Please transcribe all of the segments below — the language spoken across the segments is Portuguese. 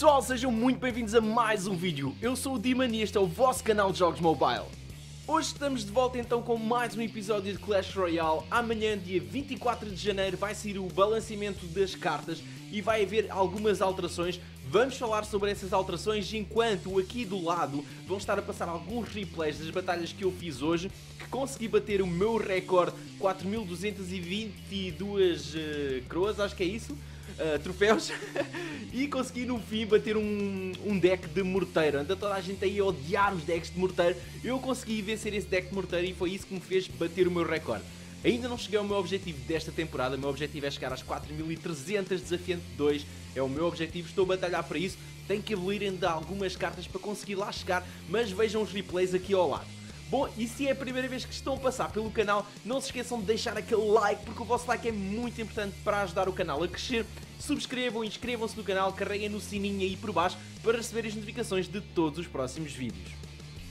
pessoal, sejam muito bem-vindos a mais um vídeo. Eu sou o Diman e este é o vosso canal de jogos mobile. Hoje estamos de volta então com mais um episódio de Clash Royale. Amanhã, dia 24 de janeiro, vai sair o balanceamento das cartas e vai haver algumas alterações. Vamos falar sobre essas alterações, enquanto aqui do lado vão estar a passar alguns replays das batalhas que eu fiz hoje, que consegui bater o meu recorde, 4222 croas, acho que é isso, troféus, e consegui no fim bater um deck de morteiro. Anda toda a gente aí a odiar os decks de morteiro, eu consegui vencer esse deck de morteiro e foi isso que me fez bater o meu recorde. Ainda não cheguei ao meu objetivo desta temporada, o meu objetivo é chegar às 4300 desafiante 2, é o meu objetivo, estou a batalhar para isso, tenho que evoluir ainda algumas cartas para conseguir lá chegar, mas vejam os replays aqui ao lado. Bom, e se é a primeira vez que estão a passar pelo canal, não se esqueçam de deixar aquele like, porque o vosso like é muito importante para ajudar o canal a crescer. Subscrevam, inscrevam-se no canal, carreguem no sininho aí por baixo para receber as notificações de todos os próximos vídeos.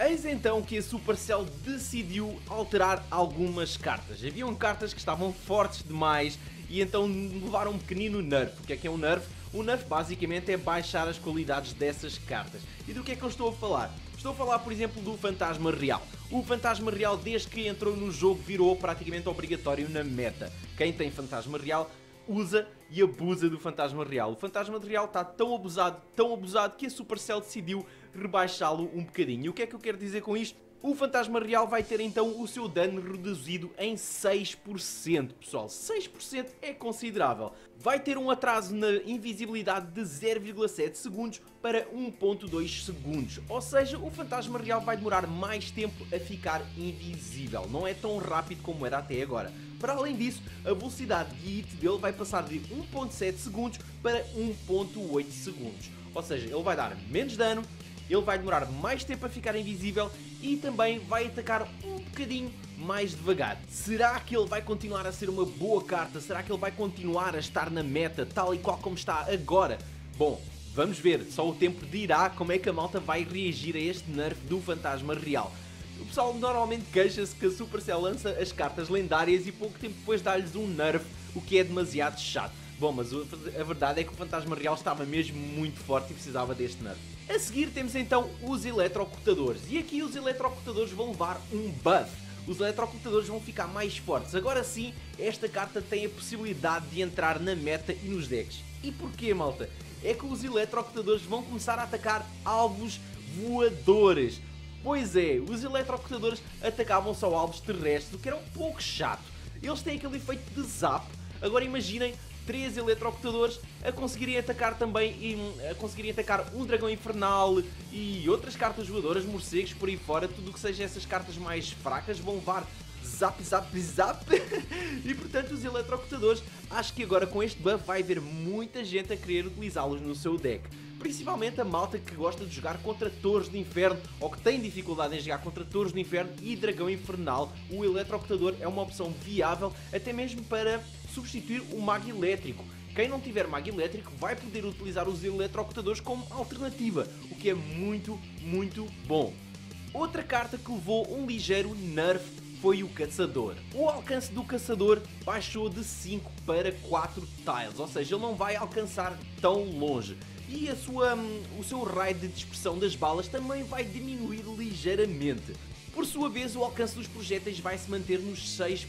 Eis então que a Supercell decidiu alterar algumas cartas. Haviam cartas que estavam fortes demais e então levaram um pequenino nerf. O que é um nerf? Um nerf basicamente é baixar as qualidades dessas cartas. E do que é que eu estou a falar? Estou a falar, por exemplo, do Fantasma Real. O Fantasma Real, desde que entrou no jogo, virou praticamente obrigatório na meta. Quem tem Fantasma Real usa e abusa do Fantasma Real. O Fantasma Real está tão abusado, que a Supercell decidiu rebaixá-lo um bocadinho. E o que é que eu quero dizer com isto? O Fantasma Real vai ter então o seu dano reduzido em 6%, pessoal. 6% é considerável. Vai ter um atraso na invisibilidade de 0,7 segundos para 1,2 segundos. Ou seja, o Fantasma Real vai demorar mais tempo a ficar invisível. Não é tão rápido como era até agora. Para além disso, a velocidade de hit dele vai passar de 1,7 segundos para 1,8 segundos. Ou seja, ele vai dar menos dano, ele vai demorar mais tempo a ficar invisível e também vai atacar um bocadinho mais devagar. Será que ele vai continuar a ser uma boa carta? Será que ele vai continuar a estar na meta tal e qual como está agora? Bom, vamos ver, só o tempo dirá como é que a malta vai reagir a este nerf do Fantasma Real. O pessoal normalmente queixa-se que a Supercell lança as cartas lendárias e pouco tempo depois dá-lhes um nerf, o que é demasiado chato. Bom, mas a verdade é que o Fantasma Real estava mesmo muito forte e precisava deste nerf. A seguir temos então os eletrocutadores, e aqui os eletrocutadores vão levar um buff. Os eletrocutadores vão ficar mais fortes. Agora sim, esta carta tem a possibilidade de entrar na meta e nos decks. E porquê, malta? É que os eletrocutadores vão começar a atacar alvos voadores. Pois é, os eletrocutadores atacavam só alvos terrestres, o que era um pouco chato. Eles têm aquele efeito de zap. Agora imaginem 3 eletrocutadores a conseguirem atacar também, a conseguirem atacar um dragão infernal e outras cartas voadoras, morcegos, por aí fora. Tudo o que seja essas cartas mais fracas vão levar zap, zap, zap. E portanto os eletrocutadores, acho que agora com este buff vai haver muita gente a querer utilizá-los no seu deck. Principalmente a malta que gosta de jogar contra Torres do Inferno, ou que tem dificuldade em jogar contra Torres do Inferno e Dragão Infernal. O eletrocutador é uma opção viável, até mesmo para substituir o Mago Elétrico. Quem não tiver Mago Elétrico vai poder utilizar os eletrocutadores como alternativa, o que é muito, muito bom. Outra carta que levou um ligeiro nerf foi o caçador. O alcance do caçador baixou de 5 para 4 tiles, ou seja, ele não vai alcançar tão longe. E o seu raio de dispersão das balas também vai diminuir ligeiramente. Por sua vez, o alcance dos projéteis vai se manter nos 6.5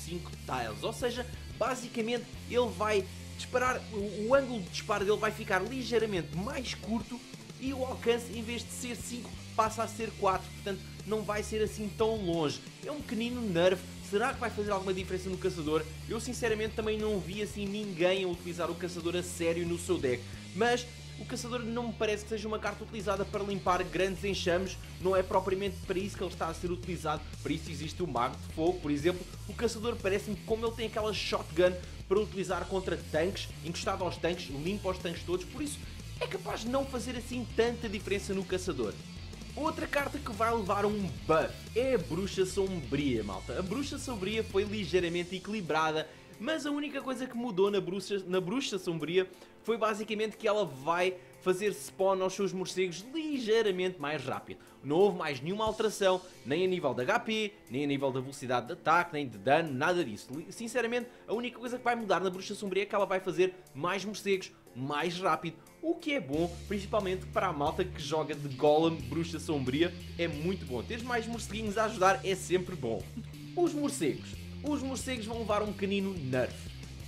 tiles, ou seja, basicamente ele vai disparar, o ângulo de disparo dele vai ficar ligeiramente mais curto e o alcance, em vez de ser 5, passa a ser 4, portanto não vai ser assim tão longe. É um pequenino nerf. Será que vai fazer alguma diferença no caçador? Eu sinceramente também não vi assim ninguém a utilizar o caçador a sério no seu deck, mas o caçador não me parece que seja uma carta utilizada para limpar grandes enxames, não é propriamente para isso que ele está a ser utilizado. Para isso existe o Mago de Fogo, por exemplo. O caçador parece-me, como ele tem aquela shotgun para utilizar contra tanques, encostado aos tanques, limpa os tanques todos, por isso é capaz de não fazer assim tanta diferença no caçador. Outra carta que vai levar um buff é a Bruxa Sombria, malta. A Bruxa Sombria foi ligeiramente equilibrada, mas a única coisa que mudou na Bruxa Sombria foi basicamente que ela vai fazer spawn aos seus morcegos ligeiramente mais rápido. Não houve mais nenhuma alteração, nem a nível de HP, nem a nível da velocidade de ataque, nem de dano, nada disso. Sinceramente, a única coisa que vai mudar na Bruxa Sombria é que ela vai fazer mais morcegos mais rápido, o que é bom, principalmente para a malta que joga de Golem, Bruxa Sombria, é muito bom. Ter mais morceguinhos a ajudar é sempre bom. Os morcegos vão levar um pequenino nerf.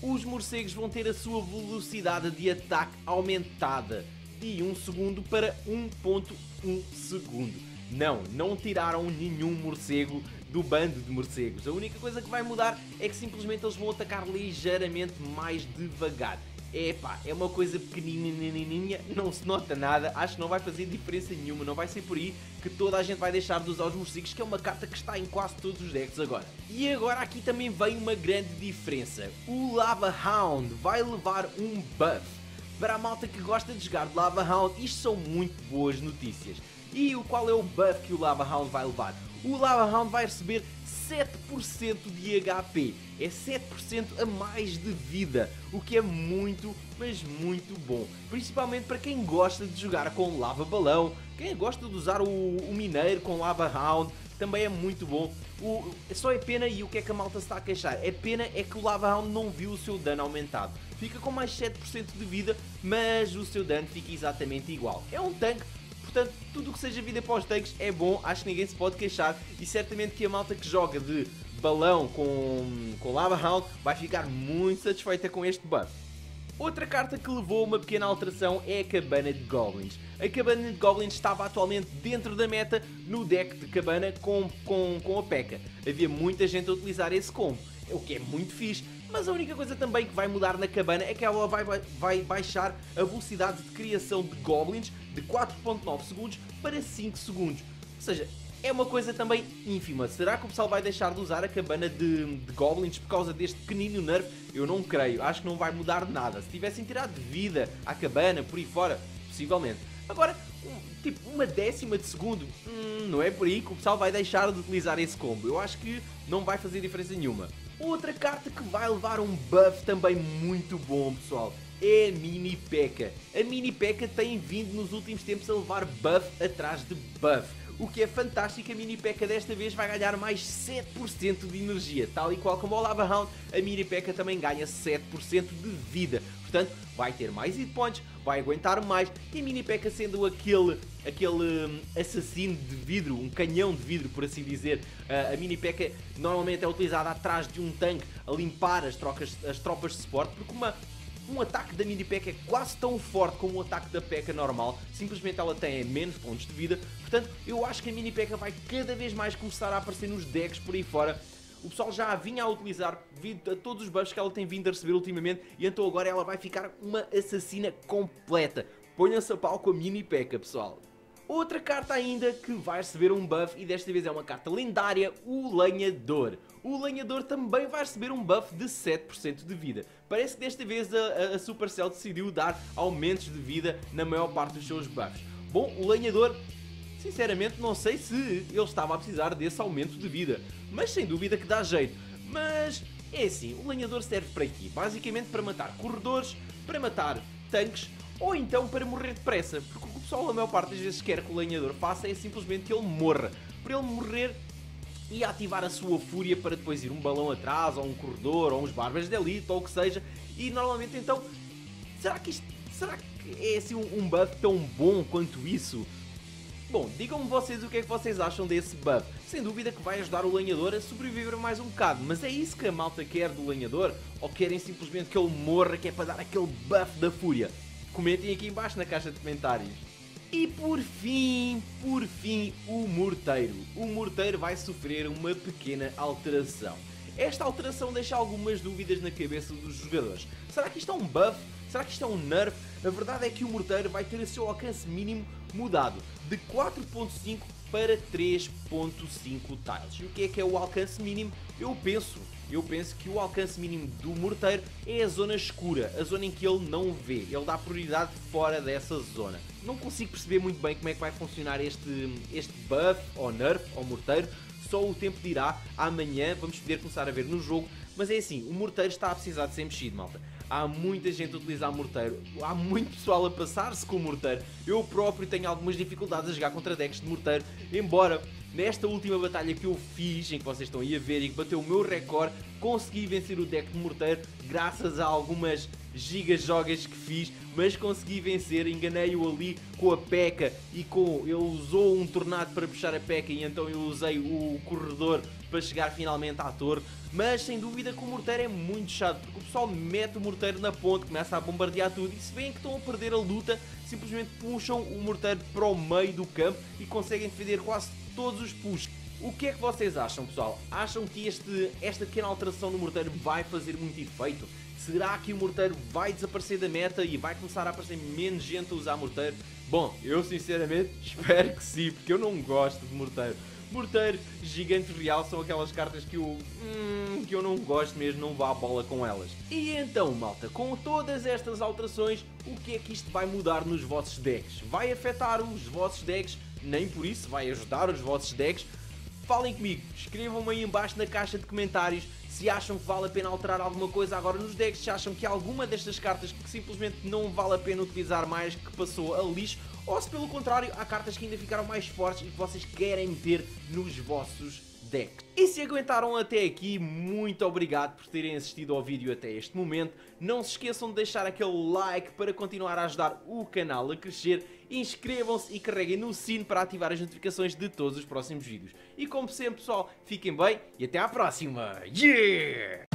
Os morcegos vão ter a sua velocidade de ataque aumentada de 1 segundo para 1.1 segundo. Não, não tiraram nenhum morcego do bando de morcegos. A única coisa que vai mudar é que simplesmente eles vão atacar ligeiramente mais devagar. Epá, é uma coisa pequenininha, não se nota nada, acho que não vai fazer diferença nenhuma, não vai ser por aí que toda a gente vai deixar de usar os morcegos, que é uma carta que está em quase todos os decks agora. E agora aqui também vem uma grande diferença, o Lava Hound vai levar um buff. Para a malta que gosta de jogar de Lava Hound, isto são muito boas notícias. E qual é o buff que o Lava Hound vai levar? O Lava Hound vai receber 7% de HP, é 7% a mais de vida, o que é muito, mas muito bom, principalmente para quem gosta de jogar com Lava Balão, quem gosta de usar o Mineiro com Lava Hound, também é muito bom. Só é pena, e o que é que a malta se está a queixar? É pena é que o Lava Hound não viu o seu dano aumentado, fica com mais 7% de vida, mas o seu dano fica exatamente igual, é um tanque. Portanto, tudo o que seja vida para os tanques é bom, acho que ninguém se pode queixar, e certamente que a malta que joga de balão com Lava Hound vai ficar muito satisfeita com este buff. Outra carta que levou uma pequena alteração é a cabana de goblins. A cabana de goblins estava atualmente dentro da meta no deck de cabana com a P.E.K.K.A. Havia muita gente a utilizar esse combo, o que é muito fixe. Mas a única coisa também que vai mudar na cabana é que ela vai baixar a velocidade de criação de goblins de 4.9 segundos para 5 segundos. Ou seja, é uma coisa também ínfima. Será que o pessoal vai deixar de usar a cabana de goblins por causa deste pequenino nerf? Eu não creio, acho que não vai mudar nada. Se tivessem tirado de vida à cabana, por aí fora, possivelmente. Agora, tipo uma décima de segundo, não é por aí que o pessoal vai deixar de utilizar esse combo. Eu acho que não vai fazer diferença nenhuma. Outra carta que vai levar um buff também muito bom, pessoal, é a Mini P.E.K.K.A. A Mini P.E.K.K.A. tem vindo nos últimos tempos a levar buff atrás de buff, o que é fantástico. A Mini P.E.K.K.A. desta vez vai ganhar mais 7% de energia, tal e qual como o Lava Hound, a Mini P.E.K.K.A. também ganha 7% de vida, portanto vai ter mais hit points, vai aguentar mais, e a Mini P.E.K.K.A. sendo aquele assassino de vidro, um canhão de vidro, por assim dizer. A Mini P.E.K.K.A. normalmente é utilizada atrás de um tanque a limpar as tropas de suporte, porque um ataque da Mini P.E.K.K.A. é quase tão forte como um ataque da P.E.K.K.A. normal, simplesmente ela tem menos pontos de vida. Portanto, eu acho que a Mini P.E.K.K.A. vai cada vez mais começar a aparecer nos decks por aí fora. O pessoal já a vinha a utilizar devido a todos os buffs que ela tem vindo a receber ultimamente, e então agora ela vai ficar uma assassina completa. Ponham-se a pau com a Mini P.E.K.K.A., pessoal. Outra carta ainda que vai receber um buff, e desta vez é uma carta lendária, o Lenhador. O Lenhador também vai receber um buff de 7% de vida. Parece que desta vez a Supercell decidiu dar aumentos de vida na maior parte dos seus buffs. Bom, o Lenhador, sinceramente não sei se ele estava a precisar desse aumento de vida, mas sem dúvida que dá jeito. Mas é assim, o Lenhador serve para aqui, basicamente para matar corredores, para matar tanques, ou então para morrer depressa, porque o que o pessoal a maior parte das vezes quer que o Lenhador faça é simplesmente que ele morra. Para ele morrer e ativar a sua fúria para depois ir um balão atrás, ou um corredor, ou uns barbas de elite, ou o que seja. E normalmente então, será que é assim um buff tão bom quanto isso? Bom, digam-me vocês o que é que vocês acham desse buff. Sem dúvida que vai ajudar o Lenhador a sobreviver mais um bocado, mas é isso que a malta quer do Lenhador? Ou querem simplesmente que ele morra, que é para dar aquele buff da fúria? Comentem aqui embaixo na caixa de comentários. E por fim, o Morteiro. O Morteiro vai sofrer uma pequena alteração. Esta alteração deixa algumas dúvidas na cabeça dos jogadores. Será que isto é um buff? Será que isto é um nerf? A verdade é que o Morteiro vai ter o seu alcance mínimo mudado de 4.5 para 3.5 tiles. E o que é o alcance mínimo? Eu penso que o alcance mínimo do Morteiro é a zona escura, a zona em que ele não vê, ele dá prioridade fora dessa zona. Não consigo perceber muito bem como é que vai funcionar este buff, ou nerf, ou Morteiro, só o tempo dirá. Amanhã vamos poder começar a ver no jogo, mas é assim, o Morteiro está a precisar de ser mexido, malta. Há muita gente a utilizar Morteiro, há muito pessoal a passar-se com o Morteiro. Eu próprio tenho algumas dificuldades a jogar contra decks de Morteiro, embora nesta última batalha que eu fiz, em que vocês estão aí a ver e que bateu o meu recorde, consegui vencer o deck de Morteiro graças a algumas gigajogas que fiz, mas consegui vencer, enganei-o ali com a P.E.K.K.A e com... ele usou um tornado para puxar a P.E.K.K.A e então eu usei o corredor para chegar finalmente à torre. Mas sem dúvida que o Morteiro é muito chato, porque o pessoal mete o Morteiro na ponte, começa a bombardear tudo e se veem que estão a perder a luta, simplesmente puxam o Morteiro para o meio do campo e conseguem defender quase todos os puxos. O que é que vocês acham, pessoal? Acham que esta pequena alteração no Morteiro vai fazer muito efeito? Será que o Morteiro vai desaparecer da meta e vai começar a aparecer menos gente a usar Morteiro? Bom, eu sinceramente espero que sim, porque eu não gosto de Morteiro. Morteiro, Gigante Real são aquelas cartas que eu não gosto mesmo, não vou à bola com elas. E então, malta, com todas estas alterações, o que é que isto vai mudar nos vossos decks? Vai afetar os vossos decks? Nem por isso, vai ajudar os vossos decks? Falem comigo, escrevam-me aí em baixo na caixa de comentários se acham que vale a pena alterar alguma coisa agora nos decks, se acham que alguma destas cartas que simplesmente não vale a pena utilizar mais, que passou a lixo, ou se pelo contrário há cartas que ainda ficaram mais fortes e que vocês querem meter nos vossos decks. E se aguentaram até aqui, muito obrigado por terem assistido ao vídeo até este momento. Não se esqueçam de deixar aquele like para continuar a ajudar o canal a crescer. Inscrevam-se e carreguem no sino para ativar as notificações de todos os próximos vídeos. E como sempre, pessoal, fiquem bem e até à próxima! Yeah!